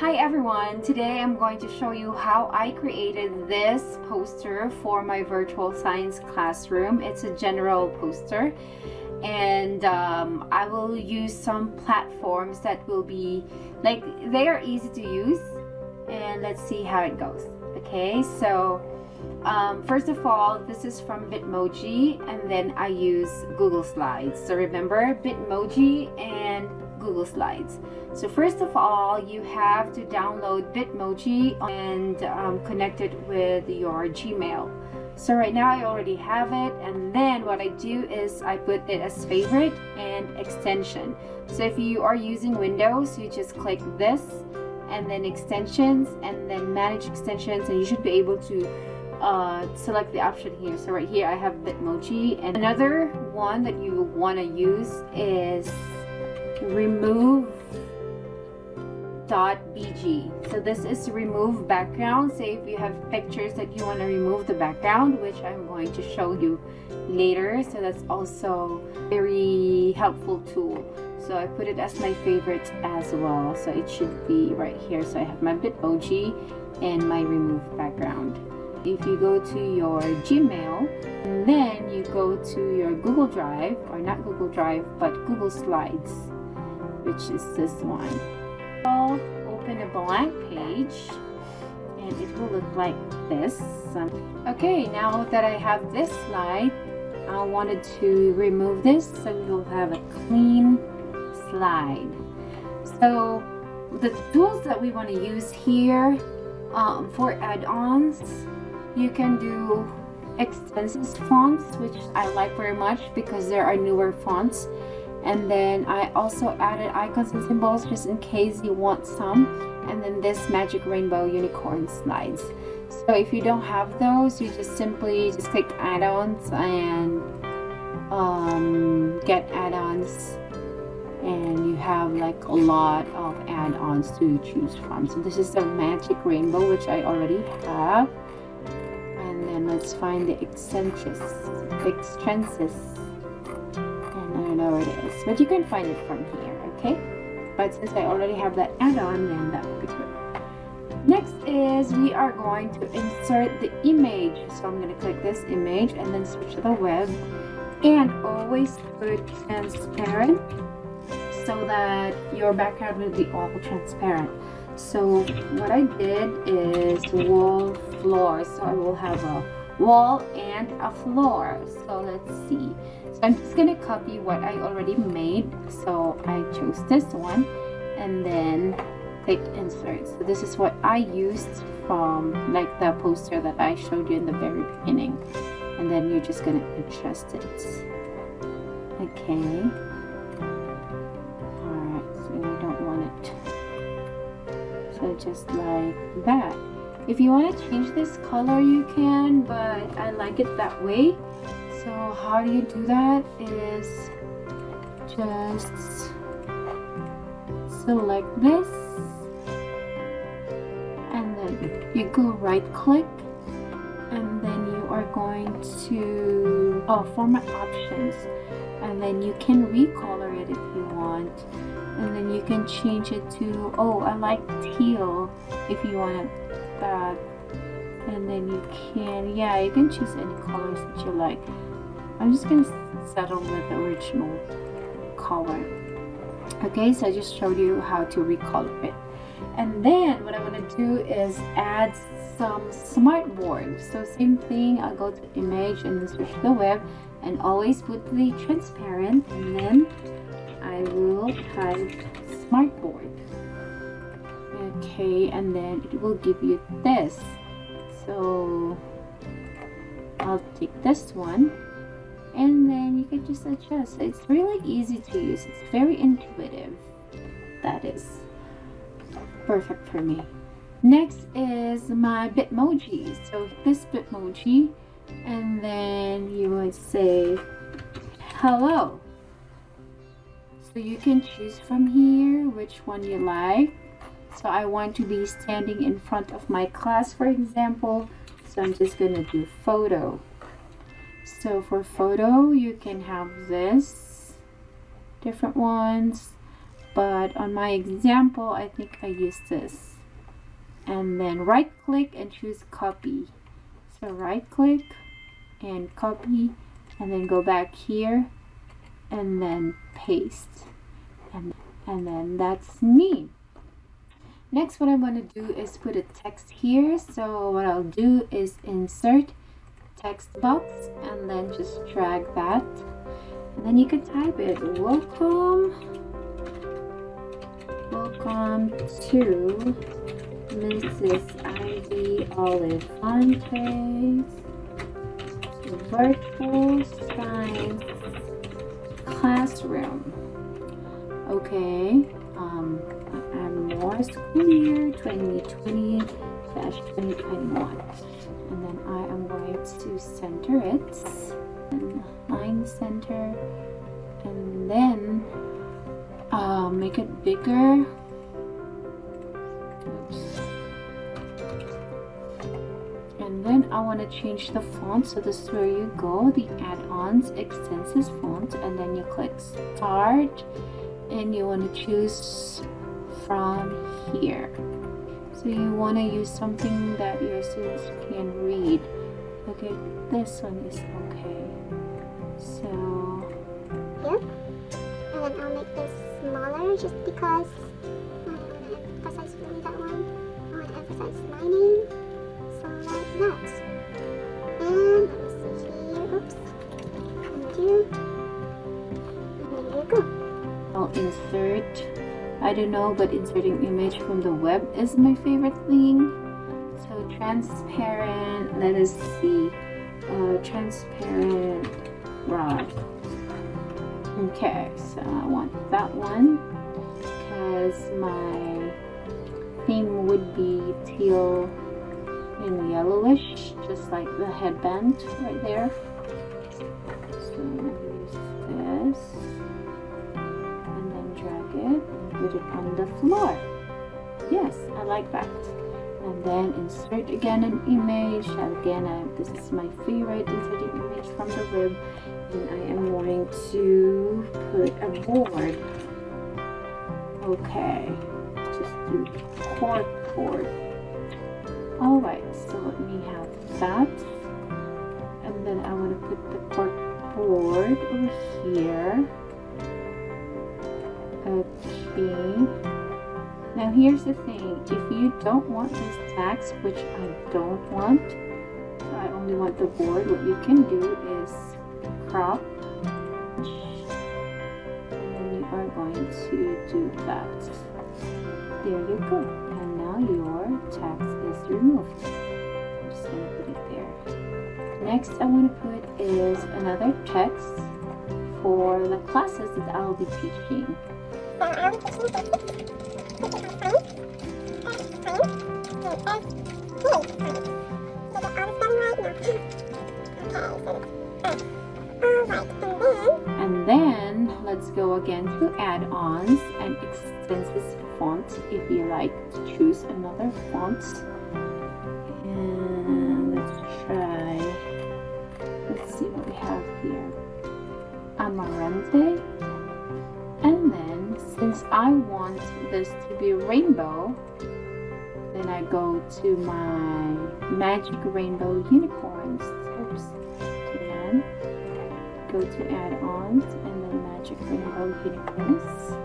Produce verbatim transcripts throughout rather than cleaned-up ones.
Hi everyone, today I'm going to show you how I created this poster for my virtual science classroom. It's a general poster, and um, I will use some platforms that will be like they are easy to use, and let's see how it goes. Okay, so um, first of all, this is from Bitmoji, and then I use Google Slides. So remember Bitmoji and Google Slides. So first of all, you have to download Bitmoji and um, connect it with your Gmail. So right now I already have it, and then what I do is I put it as favorite and extension. So if you are using Windows, you just click this and then extensions and then manage extensions, and you should be able to uh, select the option here. So right here I have Bitmoji, and another one that you want to use is Remove.B G. So this is remove background. Say if you have pictures that you want to remove the background, which I'm going to show you later. So that's also a very helpful tool. So I put it as my favorites as well. So it should be right here. So I have my Bitmoji and my remove background. If you go to your Gmail, and then you go to your Google Drive, or not Google Drive, but Google Slides, which is this one. I'll open a blank page, and it will look like this. Okay, now that I have this slide, I wanted to remove this, so we'll have a clean slide. So the tools that we want to use here um, for add-ons, you can do extensive fonts, which I like very much because there are newer fonts, and then I also added icons and symbols just in case you want some, and then this magic rainbow unicorn slides. So if you don't have those, you just simply just click add-ons and um, get add-ons, and you have like a lot of add-ons to choose from. So this is the magic rainbow, which I already have. Let's find the extensions, extensions, and I don't know where it is, but you can find it from here, okay? But since I already have that add-on, then that would be good. Next is we are going to insert the image. So I'm going to click this image and then switch to the web, and always put transparent so that your background will be all transparent. So what I did is wall, floor, so I will have a wall and a floor. So let's see. So I'm just gonna copy what I already made. So I chose this one and then click insert. So this is what I used from like the poster that I showed you in the very beginning, and then you're just gonna adjust it. Okay. All right. So we don't want it. So just like that. If you want to change this color, you can, but I like it that way. So how do you do that is just select this, and then you go right click, and then you are going to oh, format options, and then you can recolor it if you want. And then you can change it to, oh, I like teal if you want that. And then you can, yeah, you can choose any colors that you like. I'm just going to settle with the original color. Okay, so I just showed you how to recolor it. And then what I want to do is add some smart board. So same thing, I'll go to image and then switch to the web, and always put the transparent, and then I will type smartboard. Okay, and then it will give you this. So I'll take this one, and then you can just adjust. So it's really easy to use. It's very intuitive. That is perfect for me. Next is my Bitmoji. So this Bitmoji, and then you would say hello. So you can choose from here which one you like. So I want to be standing in front of my class, for example. So I'm just going to do photo. So for photo, you can have this, different ones. But on my example, I think I use this. and then right click and choose copy. So right click and copy, and then go back here and then paste, and, and then that's neat. Next, what I'm going to do is put a text here. So what I'll do is insert text box and then just drag that, and then you can type it, welcome welcome to Missus Ivy Olive Fontes virtual science classroom. Okay, um I'm more school year twenty twenty dash twenty twenty-one, and then I am going to center it, and line center, and then uh, make it bigger. Oops. And then I want to change the font, so this is where you go, the add-ons, extensions font, and then you click start, and you want to choose from here. So you want to use something that your students can read. Okay, this one is okay. So here, and then I'll make this smaller just because I want to emphasize really that one. I want to emphasize my name, so like that. And let me see here. Oops. Undo. And there you go. I'll insert. I don't know, but inserting image from the web is my favorite thing. So transparent, let us see, uh, transparent rod. Okay, so I want that one because my theme would be teal and yellowish, just like the headband right there. So use this and then drag it. Put it on the floor. Yes, I like that. And then insert again an image. Again, I, this is my favorite, inserting image from the web. And I am going to put a board. Okay, just do cork board. All right, so let me have that. And then I want to put the cork board over here. Okay, now here's the thing, if you don't want this text, which I don't want, I only want the board, what you can do is crop, and then you are going to do that. There you go, and now your text is removed. I'm just going to put it there. Next I want to put is another text for the classes that I'll be teaching. So I'll be teaching basic, physical science, earth science, and earth fluid science. So that all is done right now. Okay, so it's earth. Alright, and then... And then, let's go again to add-ons and extensions font. If you like, choose another font. And let's try... Let's see what we have here. Amarante. And then, since I want this to be a rainbow, then I go to my magic rainbow unicorns. Oops. Again, go to add-ons and then magic rainbow unicorns.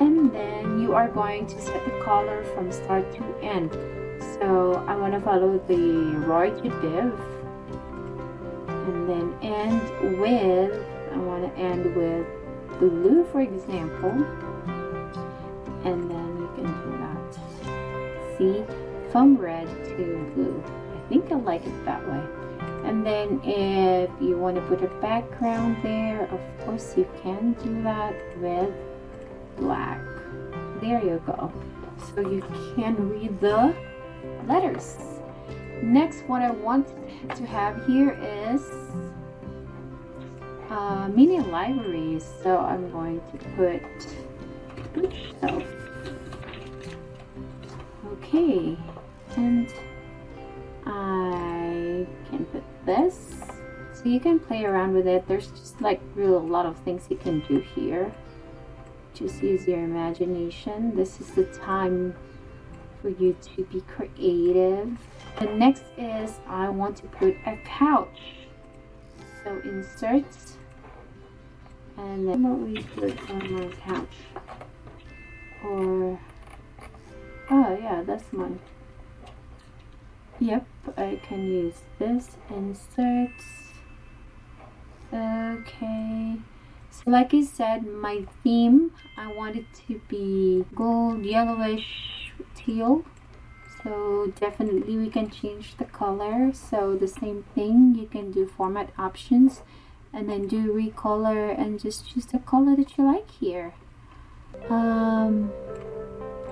And then you are going to set the color from start to end. So I want to follow the right to div, and then end with. I want to end with blue, for example, and then you can do that. See, from red to blue. I think I like it that way. And then if you want to put a background there, of course you can do that with black. There you go. So you can read the letters. Next, what I want to have here is Uh, mini libraries, so I'm going to put bookshelf. Okay, and I can put this, so you can play around with it. There's just like really a lot of things you can do here. Just use your imagination. This is the time for you to be creative. The next is I want to put a couch. So insert, and then what we put on my couch, or oh yeah, that's mine. Yep, I can use this. Insert. Okay, so like I said, my theme, I want it to be gold, yellowish, teal. So definitely we can change the color. So the same thing, you can do format options and then do recolor and just choose the color that you like here. Um,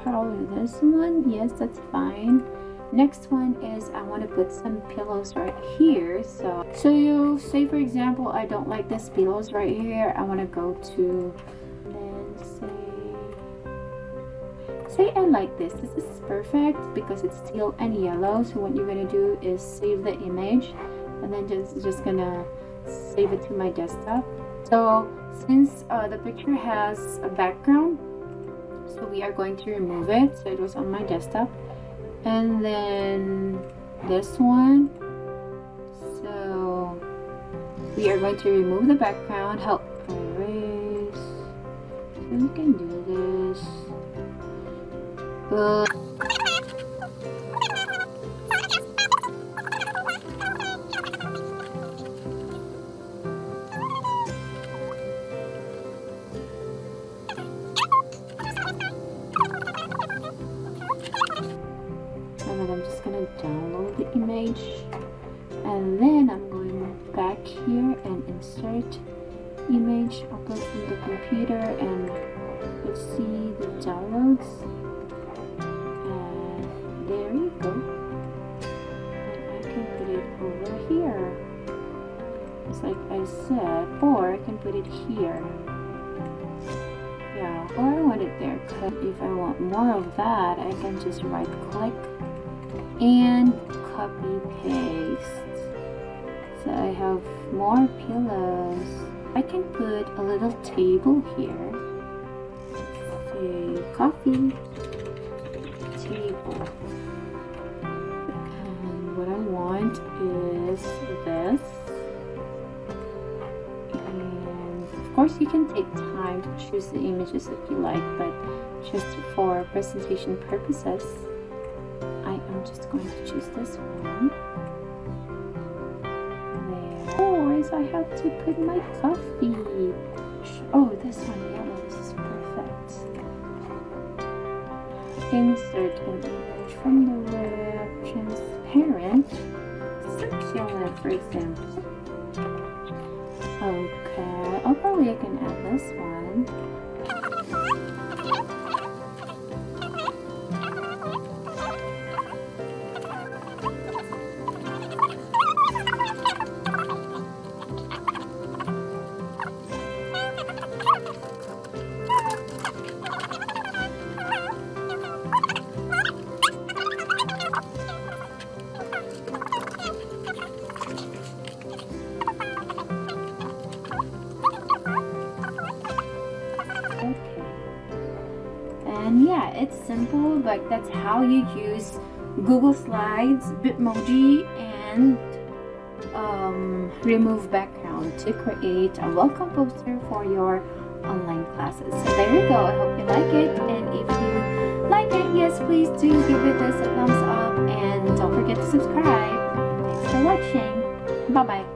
probably this one. Yes, that's fine. Next one is I want to put some pillows right here. So, so you say, for example, I don't like this pillows right here. I want to go to and say, say I like this. This is perfect because it's teal and yellow. So what you're going to do is save the image and then just, just going to save it to my desktop. So since uh, the picture has a background, so we are going to remove it. So it was on my desktop. And then this one, so we are going to remove the background, help erase, so we can do this. Uh, download the image, and then I'm going back here and insert image, upload from the computer, and let's see the downloads. And there you go. And I can put it over here, just like I said, or I can put it here. Yeah, or I want it there. If I want more of that, I can just right click and copy paste. So I have more pillows. I can put a little table here. Say coffee table. And what I want is this. And of course you can take time to choose the images if you like, but just for presentation purposes, I'm just going to choose this one. There. Oh, so I have to put my coffee. Oh, this one, yellow. This is perfect. Insert an image from the web. Transparent. Circular, for example. Okay. Oh, probably I can add this one. And yeah, it's simple, but that's how you use Google Slides, Bitmoji, and um, remove background to create a welcome poster for your online classes. So there you go. I hope you like it, and if you like it, yes, please do give it a thumbs up, and don't forget to subscribe. Thanks for watching. Bye bye.